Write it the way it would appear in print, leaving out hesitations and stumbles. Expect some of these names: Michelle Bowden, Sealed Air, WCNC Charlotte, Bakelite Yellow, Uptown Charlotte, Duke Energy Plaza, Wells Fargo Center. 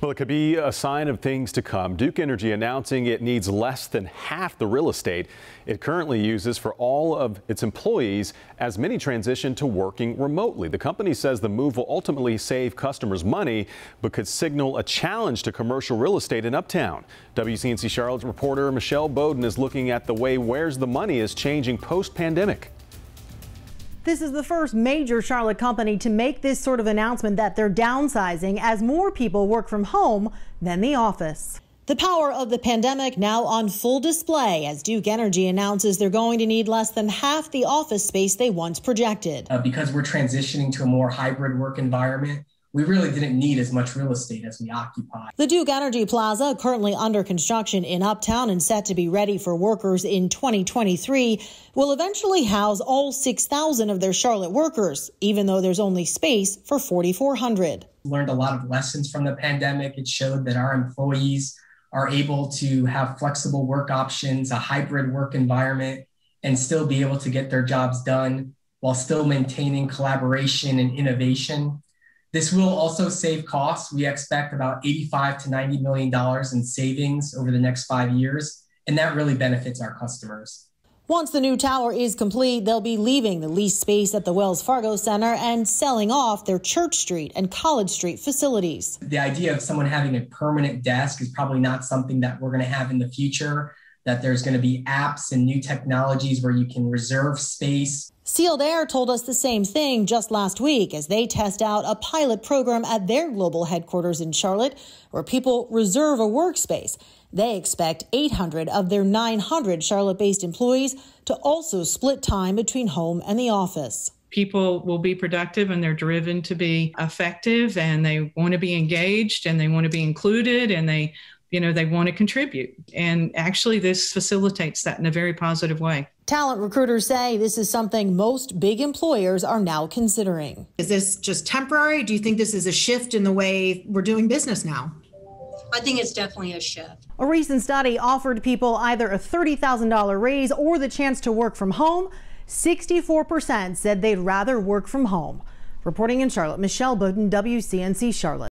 Well, it could be a sign of things to come. Duke Energy announcing it needs less than half the real estate it currently uses for all of its employees as many transition to working remotely. The company says the move will ultimately save customers money, but could signal a challenge to commercial real estate in Uptown. WCNC Charlotte reporter Michelle Bowden is looking at the way where's the money is changing post-pandemic. This is the first major Charlotte company to make this sort of announcement that they're downsizing as more people work from home than the office. The power of the pandemic now on full display as Duke Energy announces they're going to need less than half the office space they once projected. Because we're transitioning to a more hybrid work environment, we really didn't need as much real estate as we occupy. The Duke Energy Plaza, currently under construction in Uptown and set to be ready for workers in 2023, will eventually house all 6,000 of their Charlotte workers, even though there's only space for 4,400. Learned a lot of lessons from the pandemic. It showed that our employees are able to have flexible work options, a hybrid work environment, and still be able to get their jobs done while still maintaining collaboration and innovation. This will also save costs. We expect about $85 to $90 million in savings over the next 5 years, and that really benefits our customers. Once the new tower is complete, they'll be leaving the leased space at the Wells Fargo Center and selling off their Church Street and College Street facilities. The idea of someone having a permanent desk is probably not something that we're going to have in the future, that there's going to be apps and new technologies where you can reserve space. Sealed Air told us the same thing just last week as they test out a pilot program at their global headquarters in Charlotte, where people reserve a workspace. They expect 800 of their 900 Charlotte-based employees to also split time between home and the office. People will be productive and they're driven to be effective, and they want to be engaged and they want to be included, and they want to contribute. And actually, this facilitates that in a very positive way. Talent recruiters say this is something most big employers are now considering. Is this just temporary? Do you think this is a shift in the way we're doing business now? I think it's definitely a shift. A recent study offered people either a $30,000 raise or the chance to work from home. 64% said they'd rather work from home. Reporting in Charlotte, Michelle Bowden, WCNC Charlotte.